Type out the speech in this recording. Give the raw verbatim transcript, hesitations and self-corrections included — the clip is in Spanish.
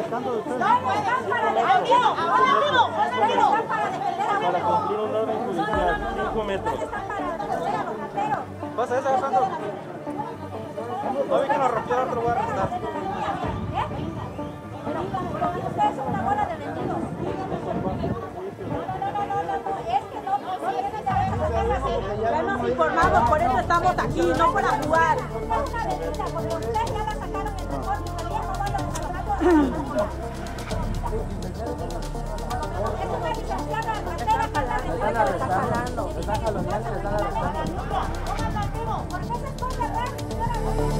molestando ustedes. No, no están para defender a un orden judicial, cinco metros. Pasa esa, Alejandro. No vi que nos rompieron, otro voy a arrestar. Ustedes son una bola de mentiros. Ya hemos informado, por eso estamos aquí, no para jugar. Están jalando, están jalando, están jalando. ¿Por qué se esconde atrás?